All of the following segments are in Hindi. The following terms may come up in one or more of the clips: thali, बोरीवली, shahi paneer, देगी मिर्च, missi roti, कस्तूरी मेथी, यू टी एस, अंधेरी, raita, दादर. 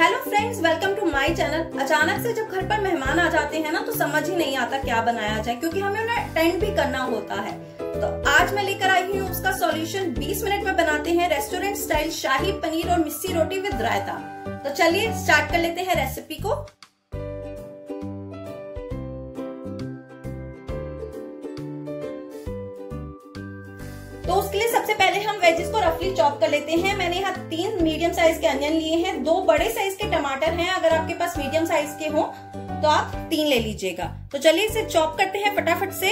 Hello friends, welcome to my channel. अचानक से जब घर पर मेहमान आ जाते हैं ना तो समझ ही नहीं आता क्या बनाया जाए, क्योंकि हमें उन्हें अटेंड भी करना होता है। तो आज मैं लेकर आई हूँ उसका सॉल्यूशन। 20 मिनट में बनाते हैं रेस्टोरेंट स्टाइल शाही पनीर और मिस्सी रोटी विद रायता। तो चलिए स्टार्ट कर लेते हैं रेसिपी को। तो उसके लिए सबसे पहले हम वेजेस को रफली चॉप कर लेते हैं। मैंने यहाँ 3 मीडियम साइज के अनियन लिए हैं, 2 बड़े साइज के टमाटर हैं। अगर आपके पास मीडियम साइज के हो तो आप 3 ले लीजिएगा। तो चलिए इसे चॉप करते हैं फटाफट से।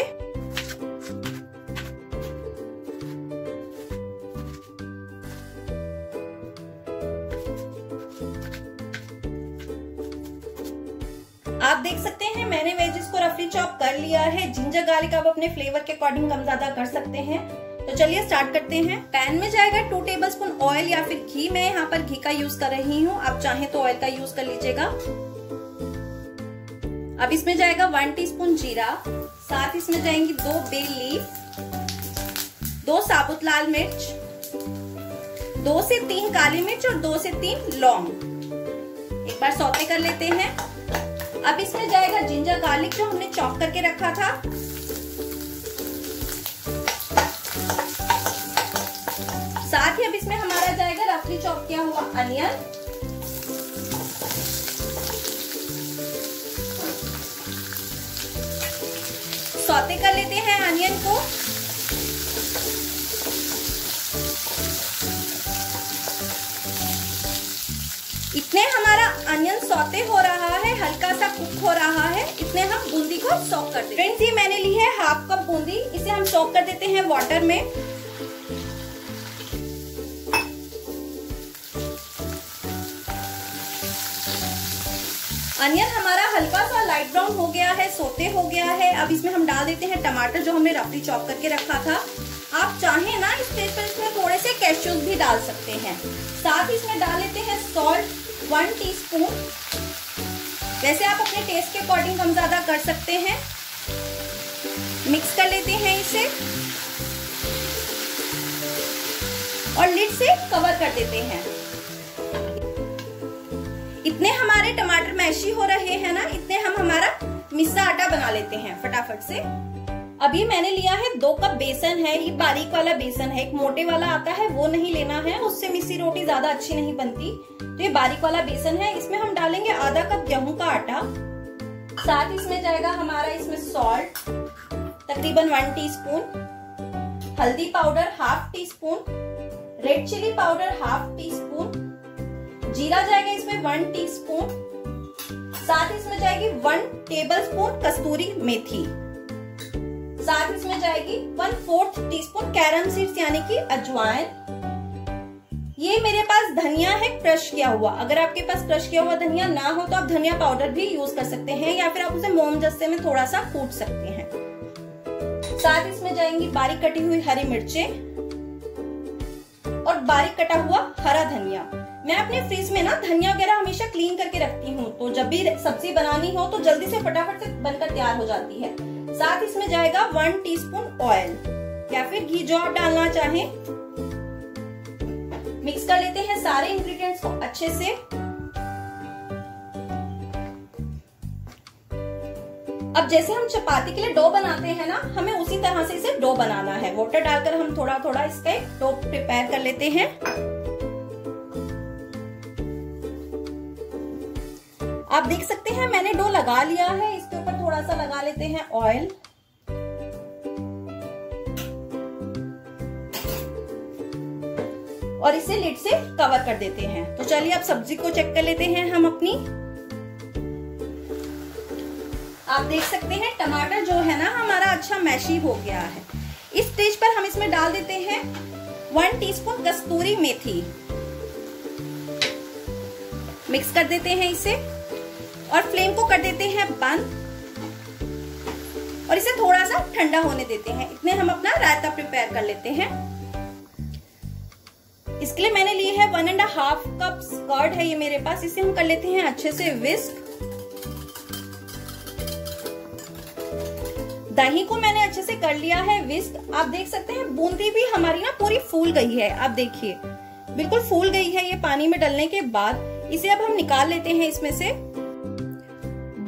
आप देख सकते हैं मैंने वेजेस को रफली चॉप कर लिया है। जिंजर गार्लिक आप अपने फ्लेवर के अकॉर्डिंग कम ज्यादा कर सकते हैं। तो चलिए स्टार्ट करते हैं। पैन में जाएगा 2 टेबलस्पून ऑयल या फिर घी। मैं यहाँ पर घी का यूज कर रही हूँ, आप चाहे तो ऑयल का यूज कर लीजिएगा। अब इसमें जाएगा 1 टीस्पून जीरा, साथ इसमें जाएंगी 2 बे लीफ, 2 साबुत लाल मिर्च, 2 से 3 काली मिर्च और 2 से 3 लौंग। एक बार सौते कर लेते हैं। अब इसमें जाएगा जिंजर गार्लिक जो हमने चॉप करके रखा था। साथ ही अब इसमें हमारा जाएगा रफली चॉप किया हुआ अनियन। सौते कर लेते हैं अनियन को। इतने हमारा अनियन सौते हो रहा है, हल्का सा कुक हो रहा है, इतने हम बूंदी को सॉक कर देते हैं। फ्रेंड्स, ये मैंने ली है हाफ कप बूंदी। इसे हम सॉक कर देते हैं वाटर में। अनियन हमारा हल्का सा लाइट ब्राउन हो गया है, सोते हो गया है। अब इसमें हम डाल देते हैं टमाटर जो हमने रफली चॉप करके रखा था। आप चाहे ना इस स्टेज पर इसमें थोड़े से कैश्यूज भी डाल सकते हैं। साथ ही इसमें डाल लेते हैं सॉल्ट 1 टीस्पून। वैसे आप अपने टेस्ट के अकॉर्डिंग कम ज्यादा कर सकते हैं। मिक्स कर लेते हैं इसे और लिड से कवर कर देते हैं। इतने हमारे टमाटर मैशी हो रहे हैं ना, इतने हम हमारा मिस्सा आटा बना लेते हैं फटाफट से। अभी मैंने लिया है 2 कप बेसन है। ये बारीक वाला बेसन है, एक मोटे वाला आता है वो नहीं लेना है, उससे मिस्सी रोटी ज्यादा अच्छी नहीं बनती। तो ये बारीक वाला बेसन है। इसमें हम डालेंगे आधा कप गेहूं का आटा। साथ इसमें जाएगा हमारा इसमें सॉल्ट तकरीबन 1 टीस्पून, हल्दी powder half teaspoon, red chilli powder half teaspoon, जीरा जाएगा इसमें 1 टीस्पून, साथ इसमें जाएगी 1 टेबलस्पून कस्तूरी मेथी, साथ इसमें जाएगी 1/4 टीस्पून कैरम सीड्स यानी कि अजवाइन। ये मेरे पास धनिया है क्रश किया हुआ। अगर आपके पास क्रश किया हुआ धनिया ना हो तो आप धनिया पाउडर भी यूज कर सकते हैं, या फिर आप उसे मोम जस्ते में थोड़ा सा कूट सकते हैं। साथ इसमें जाएंगी बारीक कटी हुई हरी मिर्चें और बारीक कटा हुआ हरा धनिया। मैं अपने फ्रिज में ना धनिया वगैरह हमेशा क्लीन करके रखती हूँ, तो जब भी सब्जी बनानी हो तो जल्दी से फटाफट से बनकर तैयार हो जाती है। साथ इसमें जाएगा 1 टीस्पून ऑयल या फिर घी जो आप डालना चाहें। मिक्स कर लेते हैं सारे इंग्रेडिएंट्स को अच्छे से। अब जैसे हम चपाती के लिए डो बनाते हैं ना, हमें उसी तरह से इसे डो बनाना है। वाटर डालकर हम थोड़ा थोड़ा इसका डो प्रिपेयर कर लेते हैं। आप देख सकते हैं मैंने डो लगा लिया है। इसके ऊपर थोड़ा सा लगा लेते हैं ऑयल। और इसे लिड से कवर कर देते हैं। तो चलिए अब सब्जी को चेक कर लेते हैं हम अपनी। आप देख सकते हैं टमाटर जो है ना हमारा अच्छा मैशी हो गया है। इस स्टेज पर हम इसमें डाल देते हैं 1 टीस्पून कस्तूरी मेथी। मिक्स कर देते हैं इसे और फ्लेम को कर देते हैं बंद और इसे थोड़ा सा ठंडा होने देते हैं। इतने हम अपना रायता प्रिपेयर कर लेते हैं। इसके लिए मैंने लिए है 1.5 कप कर्ड है ये मेरे पास। इसे हम कर लेते हैं अच्छे से विस्क। दही को मैंने अच्छे से कर लिया है विस्क। आप देख सकते हैं बूंदी भी हमारी ना पूरी फूल गई है। आप देखिए बिल्कुल फूल गई है ये पानी में डलने के बाद। इसे अब हम निकाल लेते हैं इसमें से।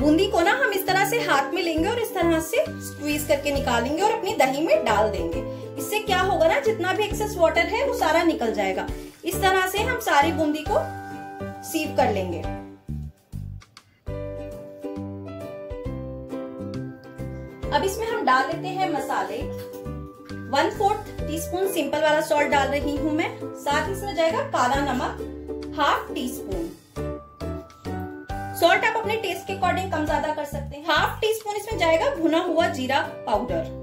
बूंदी को ना हम इस तरह से हाथ में लेंगे और इस तरह से स्क्वीज करके निकालेंगे और अपनी दही में डाल देंगे। इससे क्या होगा ना, जितना भी एक्सेस वाटर है वो सारा निकल जाएगा। इस तरह से हम सारी बूंदी को सीव कर लेंगे। अब इसमें हम डाल लेते हैं मसाले। 1/4 टीस्पून सिंपल वाला सॉल्ट डाल रही हूँ मैं, साथ ही इसमें जाएगा काला नमक 1/2 टीस्पून। सॉल्ट आप अपने टेस्ट के अकॉर्डिंग कम ज्यादा कर सकते हैं। 1/2 टीस्पून इसमें जाएगा भुना हुआ जीरा पाउडर।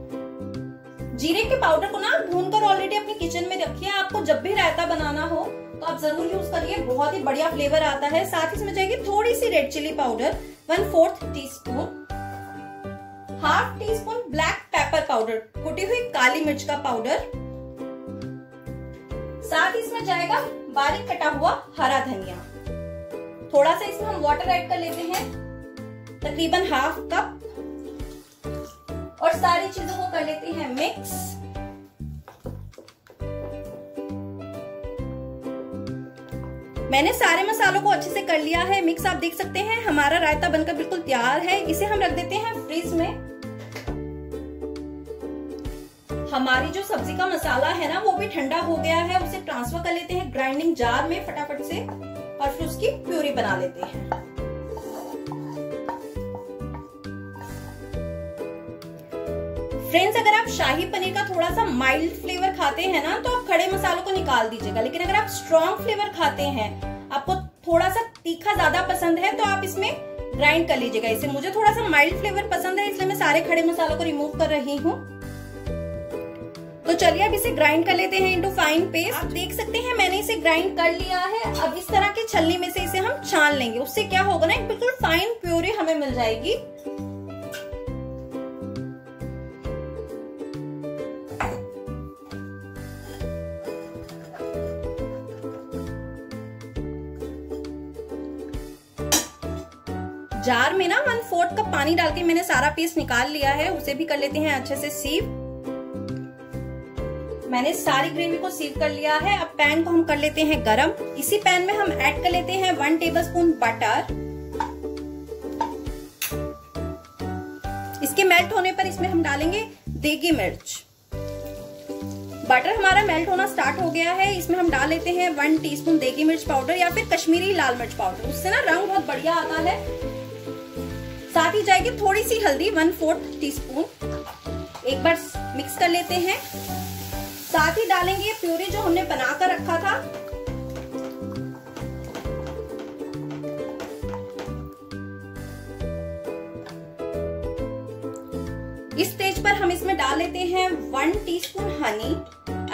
जीरे के पाउडर को ना भूनकर ऑलरेडी अपने किचन में रखिए। आपको जब भी रायता बनाना हो तो आप जरूर यूज करिए, बहुत ही बढ़िया फ्लेवर आता है। साथ ही इसमें जाएगी थोड़ी सी red chilli powder 1/4 teaspoon, 1/2 teaspoon black pepper powder कुटी हुई काली मिर्च का पाउडर, साथ ही इसमें जाएगा बारीक कटा हुआ हरा धनिया। थोड़ा सा इसमें हम वाटर ऐड कर लेते हैं, तकरीबन 1/2 कप, और सारी चीजों को कर लेते हैं मिक्स। मैंने सारे मसालों को अच्छे से कर लिया है मिक्स। आप देख सकते हैं हमारा रायता बनकर बिल्कुल तैयार है। इसे हम रख देते हैं फ्रिज में। हमारी जो सब्जी का मसाला है ना वो भी ठंडा हो गया है, उसे ट्रांसफर कर लेते हैं ग्राइंडिंग जार में फटाफट से और फिर उसकी प्यूरी बना लेते हैं। फ्रेंड्स, अगर आप शाही पनीर का थोड़ा सा माइल्ड फ्लेवर खाते हैं ना तो आप खड़े मसालों को निकाल दीजिएगा, लेकिन अगर आप स्ट्रॉन्ग फ्लेवर खाते हैं, आपको थोड़ा सा तीखा ज्यादा पसंद है तो आप इसमें ग्राइंड कर लीजिएगा इसे। मुझे थोड़ा सा माइल्ड फ्लेवर पसंद है इसलिए मैं सारे खड़े मसालों को रिमूव कर रही हूँ। तो चलिए अब इसे ग्राइंड कर लेते हैं इनटू फाइन पेस्ट। आप देख सकते हैं मैंने इसे ग्राइंड कर लिया है। अब इस तरह के छलनी में से इसे हम छान लेंगे, उससे क्या होगा ना, एक बिल्कुल फाइन प्यूरी हमें मिल जाएगी। जार में ना 1/4 कप पानी डाल के मैंने सारा पेस्ट निकाल लिया है, उसे भी कर लेते हैं अच्छे से सीव। मैंने सारी ग्रेवी को सीव कर लिया है। अब पैन को हम कर लेते हैं गरम। इसी पैन में हम ऐड कर लेते हैं 1 टेबलस्पून बटर। इसके मेल्ट होने पर इसमें हम डालेंगे देगी मिर्च। बटर हमारा मेल्ट होना स्टार्ट हो गया है, इसमें हम डाल लेते हैं 1 टीस्पून देगी मिर्च पाउडर या फिर कश्मीरी लाल मिर्च पाउडर, उससे ना रंग बहुत बढ़िया आता है। साथ ही जाएगी थोड़ी सी हल्दी 1/4 टीस्पून। एक बार मिक्स कर लेते हैं। साथ ही डालेंगे ये प्यूरी जो हमने बना कर रखा था। इस स्टेज पर हम इसमें डाल लेते हैं 1 टीस्पून हनी।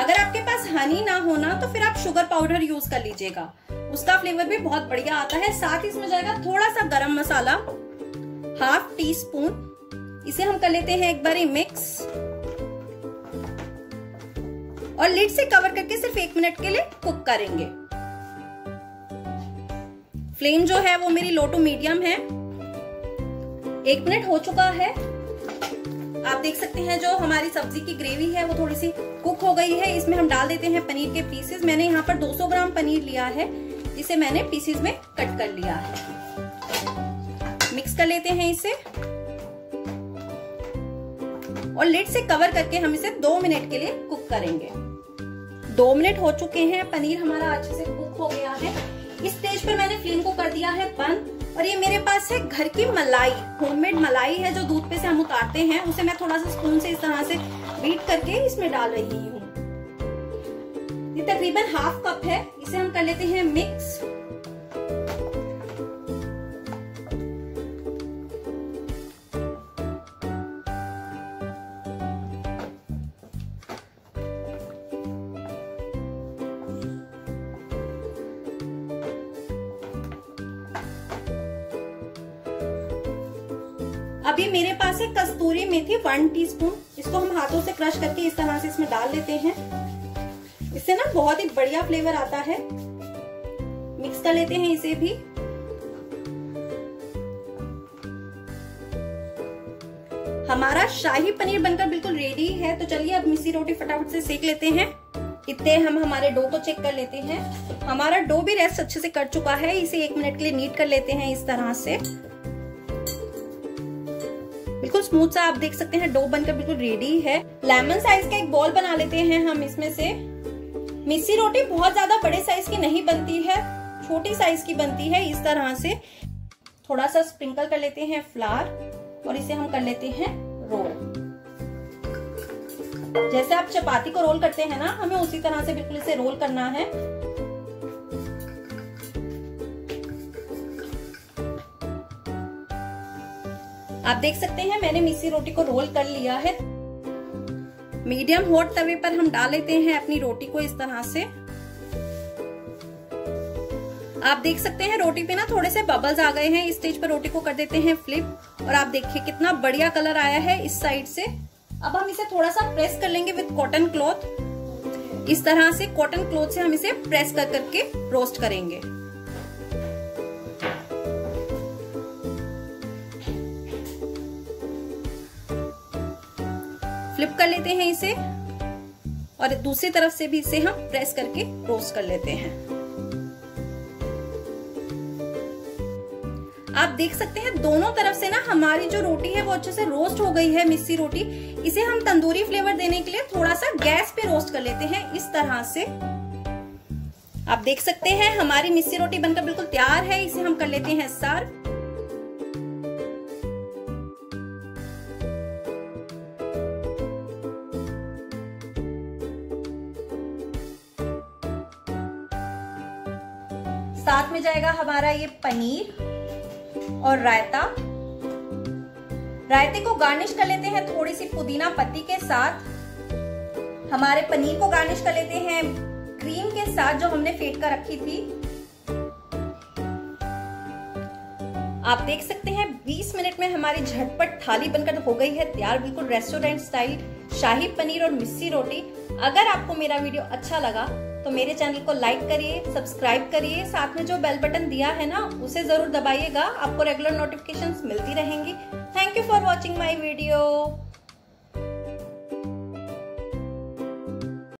अगर आपके पास हनी ना हो ना तो फिर आप शुगर पाउडर यूज कर लीजिएगा, उसका फ्लेवर भी बहुत बढ़िया आता है। साथ ही इसमें जाएगा थोड़ा सा गरम मसाला 1/2 टीस्पून। इसे हम कर लेते हैं एक बार मिक्स और लिड से कवर करके सिर्फ 1 मिनट के लिए कुक करेंगे। फ्लेम जो है वो मेरी लो टू मीडियम है। 1 मिनट हो चुका है। आप देख सकते हैं जो हमारी सब्जी की ग्रेवी है वो थोड़ी सी कुक हो गई है। इसमें हम डाल देते हैं पनीर के पीसेस। मैंने यहाँ पर 200 ग्राम पनीर लिया है, इसे मैंने पीसेस में कट कर लिया है। मिक्स कर लेते हैं इसे और लिड से कवर करके हम इसे 2 मिनट के लिए कुक करेंगे। 2 मिनट हो चुके हैं, पनीर हमारा अच्छे से कुक हो गया है। इस स्टेज पर मैंने फ्लेम को कर दिया है बंद। और ये मेरे पास है घर की मलाई, होममेड मलाई है जो दूध पे से हम उतारते हैं, उसे मैं थोड़ा सा स्पून से इस तरह से बीट करके इसमें डाल रही हूँ। ये तकरीबन 1/2 कप है, इसे हम कर लेते हैं मिक्स। अभी मेरे पास है कस्तूरी मेथी 1 टीस्पून, इसको हम हाथों से क्रश करके इस तरह से इसमें डाल लेते हैं। इससे ना बहुत ही बढ़िया फ्लेवर आता है। मिक्स कर लेते हैं इसे भी। हमारा शाही पनीर बनकर बिल्कुल रेडी है। तो चलिए अब मिस्सी रोटी फटाफट से सेक लेते हैं। इतने हम हमारे डो को चेक कर लेते हैं। हमारा डो भी रेस्ट अच्छे से कर चुका है। इसे 1 मिनट के लिए नीट कर लेते हैं इस तरह से। बिल्कुल स्मूथ सा आप देख सकते हैं डो बनकर बिल्कुल रेडी है। लेमन साइज का एक बॉल बना लेते हैं हम इसमें से। मिस्सी रोटी बहुत ज्यादा बड़े साइज की नहीं बनती है, छोटी साइज की बनती है। इस तरह से थोड़ा सा स्प्रिंकल कर लेते हैं फ्लावर और इसे हम कर लेते हैं रोल। जैसे आप चपाती को रोल करते हैं ना, हमें उसी तरह से बिल्कुल इसे रोल करना है। आप देख सकते हैं मैंने मिस्सी रोटी को रोल कर लिया है। मीडियम हॉट तवे पर हम डाल लेते हैं अपनी रोटी को इस तरह से। आप देख सकते हैं रोटी पे ना थोड़े से बबल्स आ गए हैं। इस स्टेज पर रोटी को कर देते हैं फ्लिप और आप देखिए कितना बढ़िया कलर आया है इस साइड से। अब हम इसे थोड़ा सा प्रेस कर लेंगे विद कॉटन क्लॉथ। इस तरह से कॉटन क्लॉथ से हम इसे प्रेस कर करके रोस्ट करेंगे। फ्लिप कर लेते हैं इसे और दूसरी तरफ से भी इसे हम प्रेस करके रोस्ट कर लेते हैं। आप देख सकते हैं दोनों तरफ से ना हमारी जो रोटी है वो अच्छे से रोस्ट हो गई है मिस्सी रोटी। इसे हम तंदूरी फ्लेवर देने के लिए थोड़ा सा गैस पे रोस्ट कर लेते हैं इस तरह से। आप देख सकते हैं हमारी मिस्सी रोटी बनकर बिल्कुल तैयार है। इसे हम कर लेते हैं सर्व। साथ में जाएगा हमारा ये पनीर और रायता। रायते को गार्निश कर लेते हैं थोड़ी सी पुदीना पत्ती के साथ। हमारे पनीर को गार्निश कर लेते हैं क्रीम के साथ जो हमने फेंट कर रखी थी। आप देख सकते हैं 20 मिनट में हमारी झटपट थाली बनकर हो गई है तैयार, बिल्कुल रेस्टोरेंट स्टाइल शाही पनीर और मिस्सी रोटी। अगर आपको मेरा वीडियो अच्छा लगा तो मेरे चैनल को लाइक करिए, सब्सक्राइब करिए, साथ में जो बेल बटन दिया है ना उसे जरूर दबाइएगा। आपको रेगुलर नोटिफिकेशंस मिलती रहेंगी। Thank you for watching my video.